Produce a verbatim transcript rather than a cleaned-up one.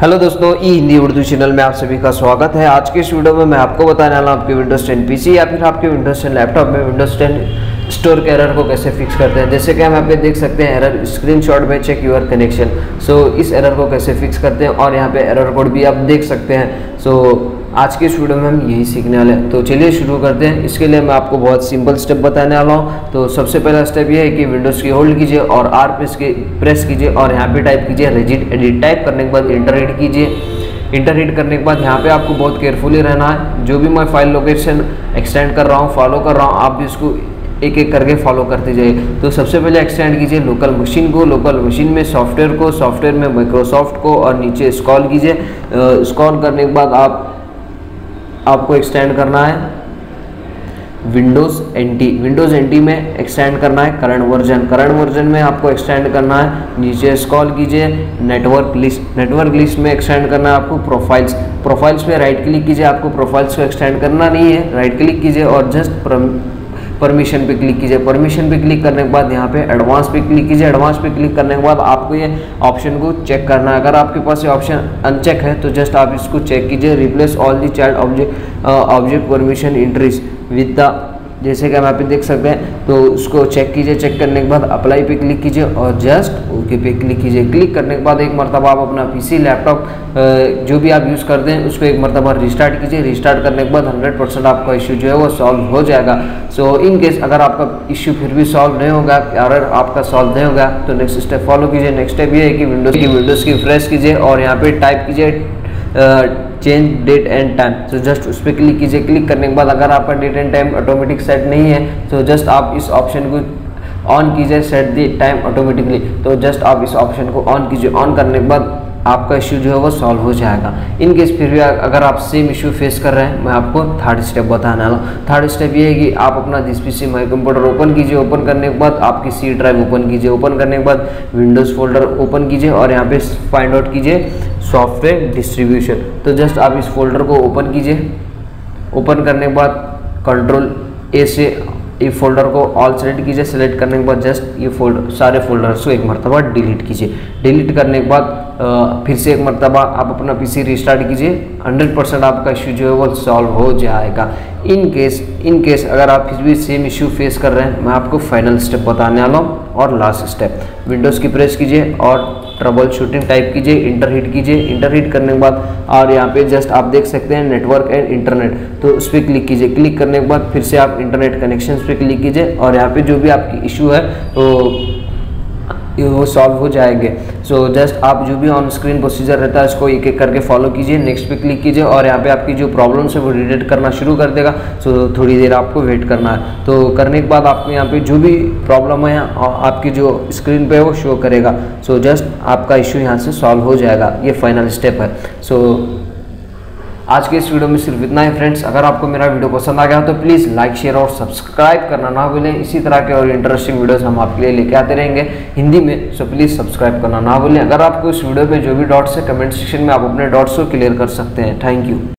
Hello दोस्तों, ई Hindi Urdu channel में आप सभी का स्वागत है। आज के इस वीडियो में मैं आपको बताने वाला हूँ आपके विंडोज़ टेन पीसी या फिर आपके विंडोज़ टेन लैपटॉप में विंडोज़ टेन स्टोर के एरर को कैसे फिक्स करते हैं। जैसे कि हम यहाँ पे देख सकते हैं एरर स्क्रीनशॉट में चेक यूर कनेक्शन, सो इस एरर को कैसे फिक्स करते हैं और यहाँ पे एरर कोड भी आप देख सकते हैं। सो आज के इस वीडियो में हम यही सीखने वाले हैं, तो चलिए शुरू करते हैं। इसके लिए मैं आपको बहुत सिंपल स्टेप बताने वाला हूँ। तो सबसे पहला स्टेप ये है कि विंडोज़ की होल्ड कीजिए और आर प्रेस की प्रेस कीजिए और यहाँ पे टाइप कीजिए रिजिड एडिट। टाइप करने के बाद इंटर हिट कीजिए। इंटर हिट करने के बाद यहाँ पे आपको बहुत केयरफुली रहना है। जो भी मैं फाइल लोकेशन एक्सटेंड कर रहा हूँ, फॉलो कर रहा हूँ, आप भी इसको एक एक करके फॉलो करते जाइए। तो सबसे पहले एक्सटेंड कीजिए लोकल मशीन को, लोकल मशीन में सॉफ्टवेयर को, सॉफ्टवेयर में माइक्रोसॉफ्ट को और नीचे स्क्रॉल कीजिए। स्क्रॉल करने के बाद आप आपको एक्सटेंड करना है Windows N T. Windows N T में एक्सटेंड करना है करंट वर्जन। करंट वर्जन में आपको एक्सटेंड करना है, नीचे स्क्रॉल कीजिए। नेटवर्क लिस्ट, नेटवर्क लिस्ट में एक्सटेंड करना है आपको प्रोफाइल्स। प्रोफाइल्स में राइट क्लिक कीजिए। आपको प्रोफाइल्स को एक्सटेंड करना नहीं है, राइट क्लिक कीजिए और जस्ट परमिशन पे क्लिक कीजिए। परमिशन पे क्लिक करने के बाद यहाँ पे एडवांस पे क्लिक कीजिए। एडवांस पे क्लिक करने के बाद आपको ये ऑप्शन को चेक करना है। अगर आपके पास ये ऑप्शन अनचेक है तो जस्ट आप इसको चेक कीजिए। Replace all the child object object permission entries with the, जैसे कि हम यहाँ पे देख सकते हैं, तो उसको चेक कीजिए। चेक करने के बाद अप्लाई पे क्लिक कीजिए और जस्ट ओके पे क्लिक कीजिए। क्लिक करने के बाद एक मरतबा आप अपना पीसी लैपटॉप जो भी आप यूज़ करते हैं उसको एक मरतबा रिस्टार्ट कीजिए। रिस्टार्ट करने के बाद हंड्रेड परसेंट आपका इशू जो है वो सॉल्व हो जाएगा। सो इन केस अगर आपका इशू फिर भी सॉल्व नहीं होगा, एरर आपका सॉल्व नहीं होगा, तो नेक्स्ट स्टेप फॉलो कीजिए। नेक्स्ट स्टेप ये है कि विंडोज़ की विंडोज़ की फ्रेश कीजिए और यहाँ पर टाइप कीजिए चेंज डेट एंड टाइम। तो जस्ट उस पर क्लिक कीजिए। क्लिक करने के बाद अगर आपका date and time automatic set नहीं है तो जस्ट आप इस ऑप्शन को ऑन कीजिए, सेट द टाइम ऑटोमेटिकली। तो जस्ट आप इस ऑप्शन को ऑन कीजिए। ऑन करने के बाद आपका इश्यू जो है वो सॉल्व हो जाएगा। इन केस फिर भी अगर आप सेम इशू फेस कर रहे हैं, मैं आपको थर्ड स्टेप बताने वाला हूँ। थर्ड स्टेप ये है कि आप अपना this PC my computer open कीजिए। ओपन करने के बाद आपकी सी ड्राइव ओपन कीजिए। ओपन करने के बाद विंडोज़ फोल्डर ओपन कीजिए और यहाँ पे फाइंड आउट कीजिए सॉफ्टवेयर डिस्ट्रीब्यूशन। तो जस्ट आप इस फोल्डर को ओपन कीजिए। ओपन करने के बाद कंट्रोल ए से ये फोल्डर को ऑल सेलेक्ट कीजिए। सेलेक्ट करने के बाद जस्ट ये फोल्डर, सारे फोल्डर्स को एक मरतबा डिलीट कीजिए। डिलीट करने के बाद फिर से एक मरतबा आप अपना पीसी रिस्टार्ट कीजिए। हंड्रेड परसेंट आपका इशू जो है वो सॉल्व हो जाएगा। इन केस इन केस अगर आप किसी भी सेम इशू फेस कर रहे हैं, मैं आपको फाइनल स्टेप बताने वाला हूँ और last step. Windows key press कीजिए और ट्रबल शूटिंग टाइप कीजिए। इंटर हिट कीजिए। इंटर हिट करने के बाद और यहाँ पे जस्ट आप देख सकते हैं नेटवर्क एंड इंटरनेट, तो उस पर क्लिक कीजिए। क्लिक करने के बाद फिर से आप इंटरनेट कनेक्शंस पे क्लिक कीजिए और यहाँ पे जो भी आपकी इशू है तो वो सॉल्व हो जाएंगे। सो so, जस्ट आप जो भी ऑन स्क्रीन प्रोसीजर रहता है इसको एक एक करके फॉलो कीजिए। नेक्स्ट पे क्लिक कीजिए और यहाँ पे आपकी जो प्रॉब्लम्स है वो डिटेक्ट करना शुरू कर देगा। सो so, थोड़ी देर आपको वेट करना है। तो करने के बाद आपको यहाँ पे जो भी प्रॉब्लम है आपकी जो स्क्रीन पे वो शो करेगा। सो so, जस्ट आपका इशू यहाँ से सॉल्व हो जाएगा। ये फाइनल स्टेप है। सो so, आज के इस वीडियो में सिर्फ इतना ही फ्रेंड्स। अगर आपको मेरा वीडियो पसंद आ गया तो प्लीज़ लाइक, शेयर और सब्सक्राइब करना ना भूलें। इसी तरह के और इंटरेस्टिंग वीडियोस हम आपके लिए लेके आते रहेंगे हिंदी में, सो प्लीज़ सब्सक्राइब करना ना भूलें। अगर आपको इस वीडियो में जो भी डॉट्स है कमेंट सेक्शन में आप अपने डॉट्स को क्लियर कर सकते हैं। Thank you.